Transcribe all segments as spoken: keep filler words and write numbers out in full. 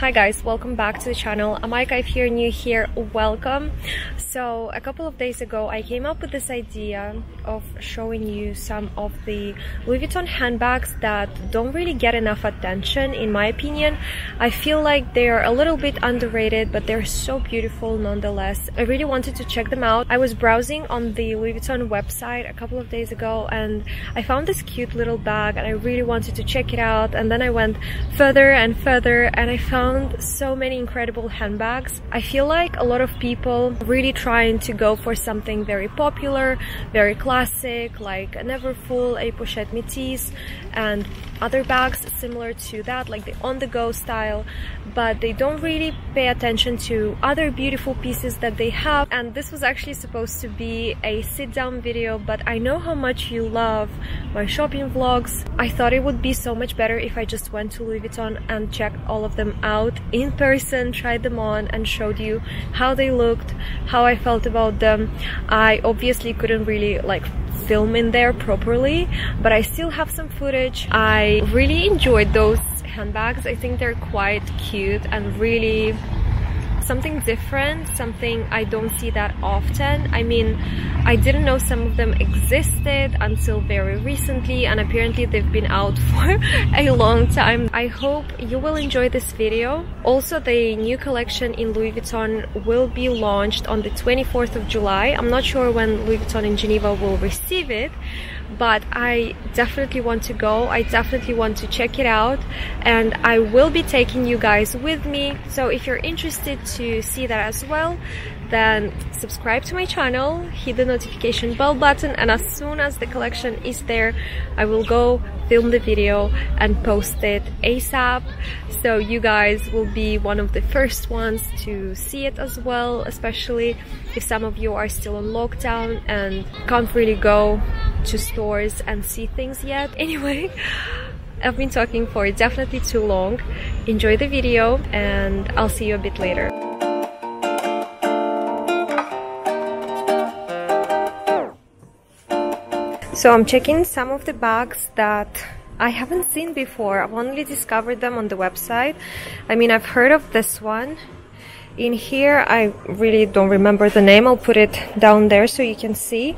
Hi guys, welcome back to the channel. I'm Aika. If you're new here, welcome. So a couple of days ago I came up with this idea of showing you some of the Louis Vuitton handbags that don't really get enough attention in my opinion. I feel like they're a little bit underrated, but they're so beautiful nonetheless. I really wanted to check them out. I was browsing on the Louis Vuitton website a couple of days ago and I found this cute little bag and I really wanted to check it out, and then I went further and further and I found so many incredible handbags. I feel like a lot of people really trying to go for something very popular, very classic, like a Neverfull, a Pochette Metis, and other bags similar to that, like the on-the-go style, but they don't really pay attention to other beautiful pieces that they have. And this was actually supposed to be a sit-down video, but I know how much you love my shopping vlogs. I thought it would be so much better if I just went to Louis Vuitton and checked all of them out in person, tried them on and showed you how they looked, how I felt about them. I obviously couldn't really like film in there properly, but I still have some footage. I really enjoyed those handbags. I think they're quite cute and really something different, something I don't see that often. I mean, I didn't know some of them existed until very recently, and apparently they've been out for a long time. I hope you will enjoy this video. Also, the new collection in Louis Vuitton will be launched on the twenty-fourth of July. I'm not sure when Louis Vuitton in Geneva will receive it, but I definitely want to go. I definitely want to check it out, and I will be taking you guys with me. So if you're interested to to see that as well, then subscribe to my channel, hit the notification bell button, and as soon as the collection is there I will go film the video and post it ASAP, so you guys will be one of the first ones to see it as well, especially if some of you are still on lockdown and can't really go to stores and see things yet. Anyway, I've been talking for definitely too long. Enjoy the video and I'll see you a bit later. So I'm checking some of the bags that I haven't seen before. I've only discovered them on the website. I mean, I've heard of this one. In here, I really don't remember the name. I'll put it down there so you can see.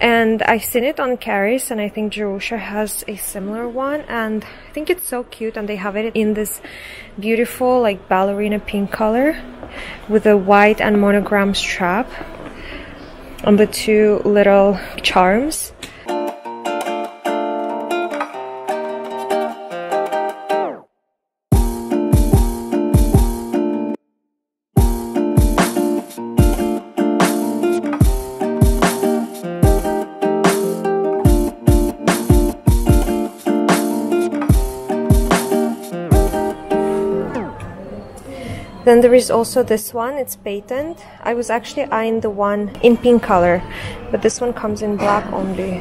And I've seen it on Clery's, and I think Jerusha has a similar one, and I think it's so cute, and they have it in this beautiful like ballerina pink color with a white and monogram strap on the two little charms. Then there is also this one, it's patent. I was actually eyeing the one in pink color, but this one comes in black only.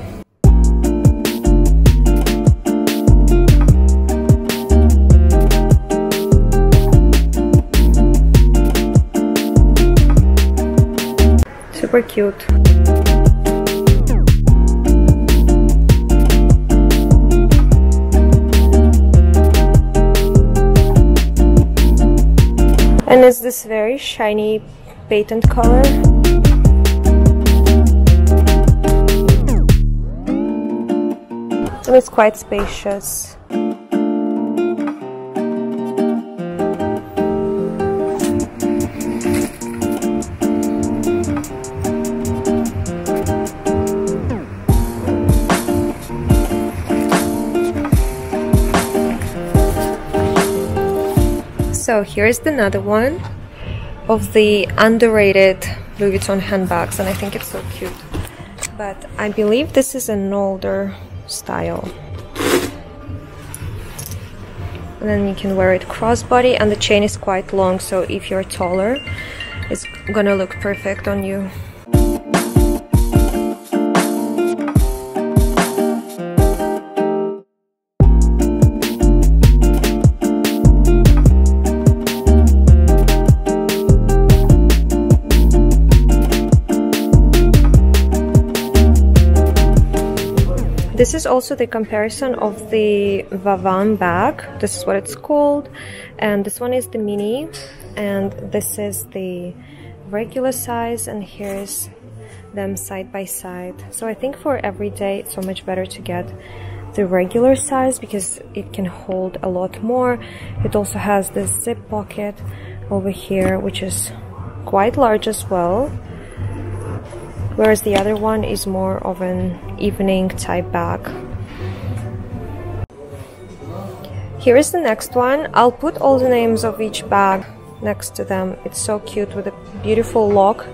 Super cute. And it's this very shiny patent color. And it's quite spacious. So here's another one of the underrated Louis Vuitton handbags, and I think it's so cute. But I believe this is an older style. And then you can wear it crossbody, and the chain is quite long, so if you're taller, it's gonna look perfect on you. This is also the comparison of the Vavin bag. This is what it's called, and this one is the mini, and this is the regular size, and here's them side by side. So I think for every day it's so much better to get the regular size because it can hold a lot more. It also has this zip pocket over here, which is quite large as well, whereas the other one is more of an evening type bag. Here is the next one. I'll put all the names of each bag next to them. It's so cute with a beautiful lock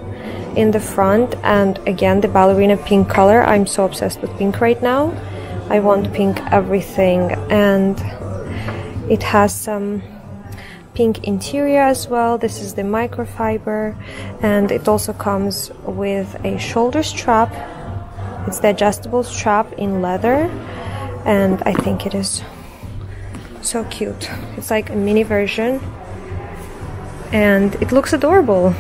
in the front, and again the ballerina pink color. I'm so obsessed with pink right now. I want pink everything, and it has some pink interior as well. This is the microfiber, and it also comes with a shoulder strap. It's the adjustable strap in leather, and I think it is so cute. It's like a mini version, and it looks adorable.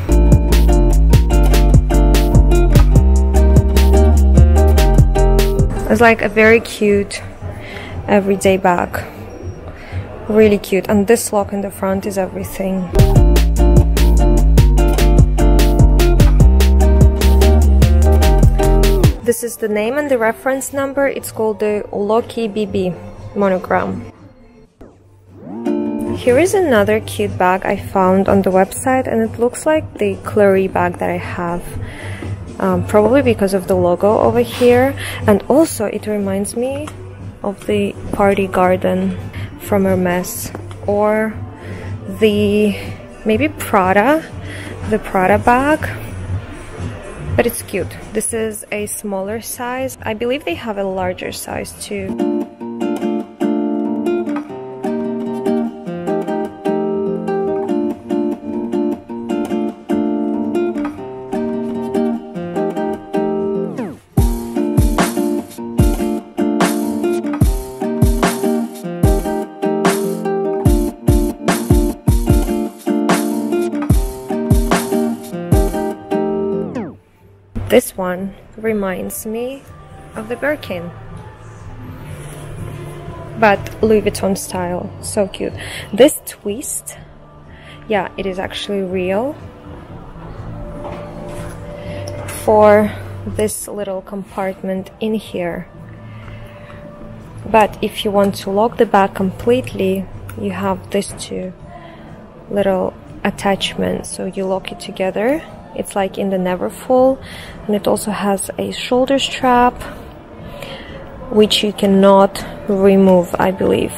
It's like a very cute everyday bag. Really cute. And this lock in the front is everything. This is the name and the reference number. It's called the Locky B B monogram. Here is another cute bag I found on the website, and it looks like the Clery bag that I have. Um, probably because of the logo over here, and also it reminds me of the Party Garden from Hermes, or the maybe Prada, the Prada bag, but it's cute. This is a smaller size. I believe they have a larger size too. This one reminds me of the Birkin, but Louis Vuitton style. So cute. This twist, yeah, it is actually real for this little compartment in here. But if you want to lock the bag completely, you have these two little attachments, so you lock it together. It's like in the Neverfull, and it also has a shoulder strap, which you cannot remove, I believe.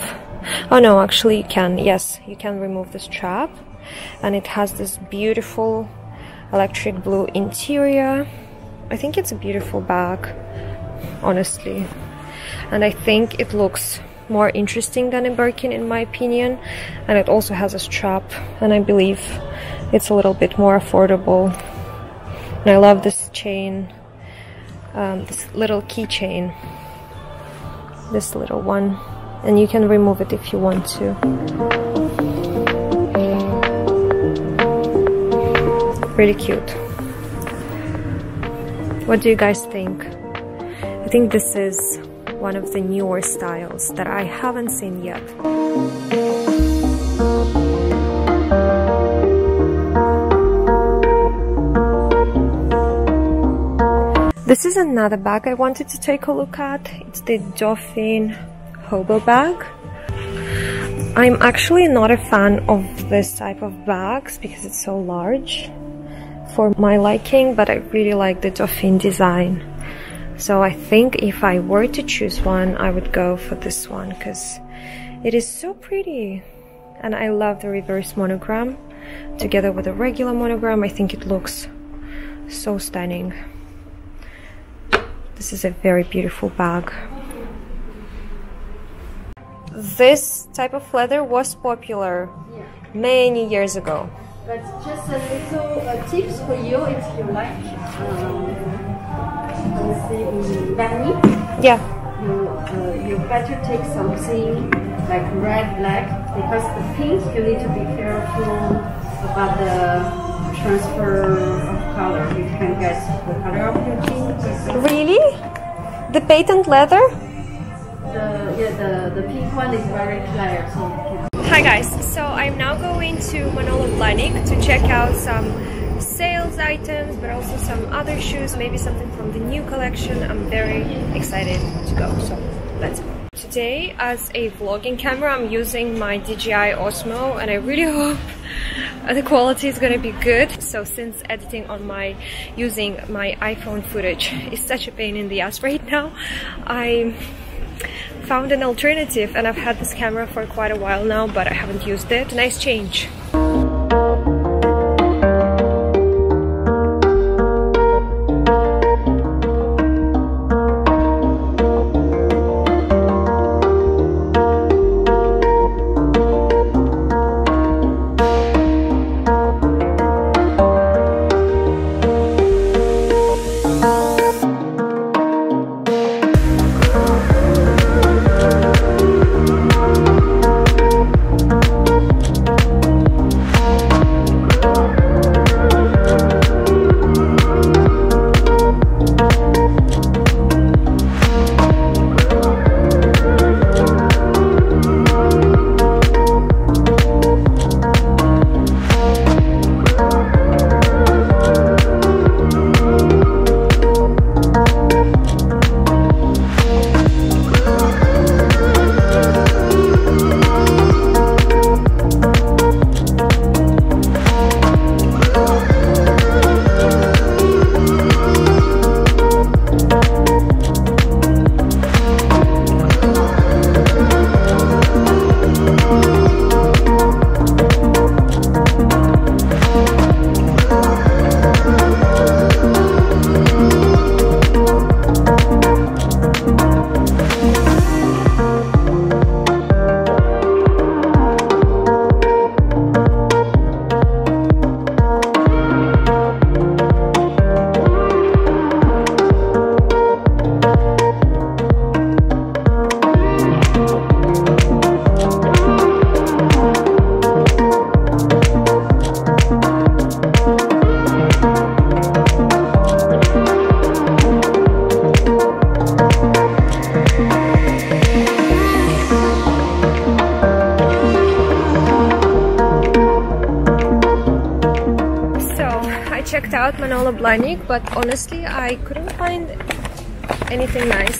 Oh no, actually you can. Yes, you can remove the strap, and it has this beautiful electric blue interior. I think it's a beautiful bag, honestly, and I think it looks more interesting than a Birkin in my opinion, and it also has a strap, and I believe it's a little bit more affordable. And I love this chain, um, this little keychain, this little one, and you can remove it if you want to. Pretty cute. What do you guys think? I think this is one of the newer styles that I haven't seen yet. This is another bag I wanted to take a look at. It's the Dauphine Hobo bag. I'm actually not a fan of this type of bags because it's so large for my liking, but I really like the Dauphine design. So I think if I were to choose one, I would go for this one because it is so pretty, and I love the reverse monogram together with the regular monogram. I think it looks so stunning. This is a very beautiful bag. This type of leather was popular yeah. many years ago. But just a little uh, tips for you if you like. Um, Yeah. You, uh, you better take something like red, black, because the pink you need to be careful about the transfer of color. You can guess the color of your pink. Really? The patent leather? The pink one is very clear. So hi guys, so I'm now going to Manolo Blahnik to check out some sales items, but also some other shoes, maybe something from the new collection. I'm very excited to go, so let's go. Today, as a vlogging camera, I'm using my D J I Osmo, and I really hope the quality is gonna be good. So since editing on my, using my iPhone footage is such a pain in the ass right now, I found an alternative, and I've had this camera for quite a while now, but I haven't used it. Nice change. Checked out Manolo Blahnik, but honestly I couldn't find anything nice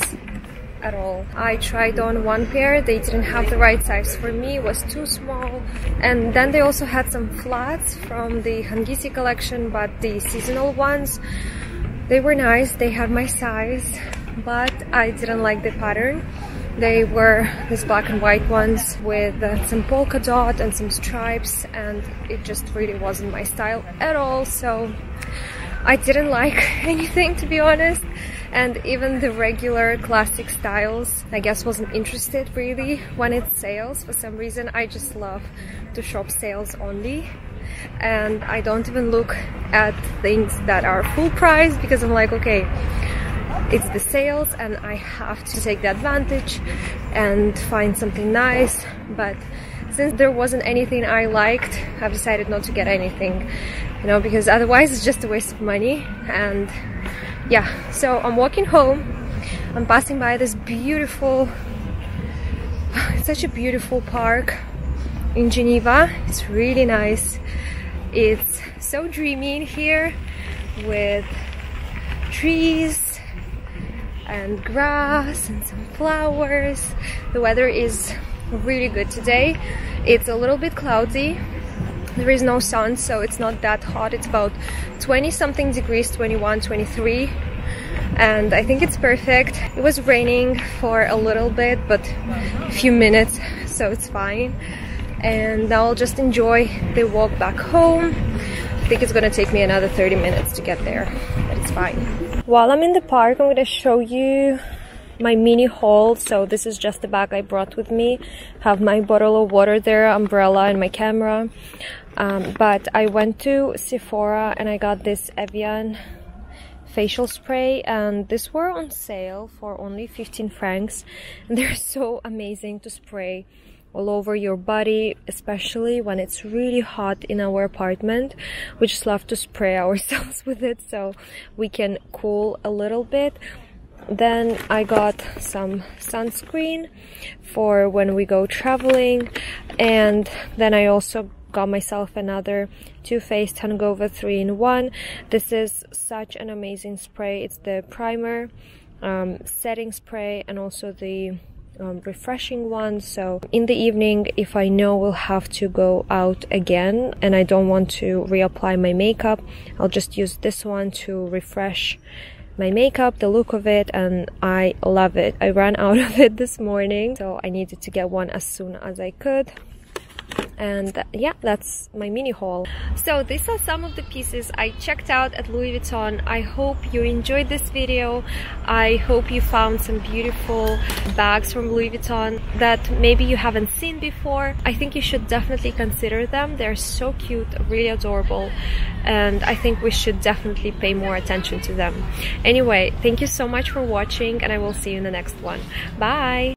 at all. I tried on one pair, they didn't have the right size for me, it was too small, and then they also had some flats from the Hangisi collection, but the seasonal ones, they were nice, they had my size, but I didn't like the pattern. They were these black and white ones with uh, some polka dot and some stripes, and it just really wasn't my style at all, so I didn't like anything, to be honest. And even the regular classic styles, I guess, wasn't interested really when it's sales. For some reason I just love to shop sales only, and I don't even look at things that are full price, because I'm like, okay, it's the sales and I have to take the advantage and find something nice. But since there wasn't anything I liked, I've decided not to get anything, you know, because otherwise it's just a waste of money. And yeah, so I'm walking home, I'm passing by this beautiful, it's such a beautiful park in Geneva. It's really nice, it's so dreamy in here with trees and grass and some flowers. The weather is really good today. It's a little bit cloudy, there is no sun, so it's not that hot. It's about twenty something degrees, twenty-one, twenty-three, and I think it's perfect. It was raining for a little bit, but a few minutes, so it's fine. And now I'll just enjoy the walk back home. I think it's gonna take me another thirty minutes to get there, but it's fine. While I'm in the park, I'm going to show you my mini haul. So this is just the bag I brought with me. I have my bottle of water there, umbrella, and my camera. Um, but I went to Sephora and I got this Evian facial spray, and this were on sale for only fifteen francs. And they're so amazing to spray all over your body, especially when it's really hot in our apartment. We just love to spray ourselves with it so we can cool a little bit. Then I got some sunscreen for when we go traveling, and then I also got myself another Too Faced Tan Gova three in one. This is such an amazing spray. It's the primer, um, setting spray, and also the um, refreshing one. So in the evening, if I know we'll have to go out again and I don't want to reapply my makeup, I'll just use this one to refresh my makeup, the look of it, and I love it. I ran out of it this morning, so I needed to get one as soon as I could. And yeah, that's my mini haul. So these are some of the pieces I checked out at Louis Vuitton. I hope you enjoyed this video. I hope you found some beautiful bags from Louis Vuitton that maybe you haven't seen before. I think you should definitely consider them. They're so cute, really adorable, and I think we should definitely pay more attention to them. Anyway, thank you so much for watching, and I will see you in the next one. Bye!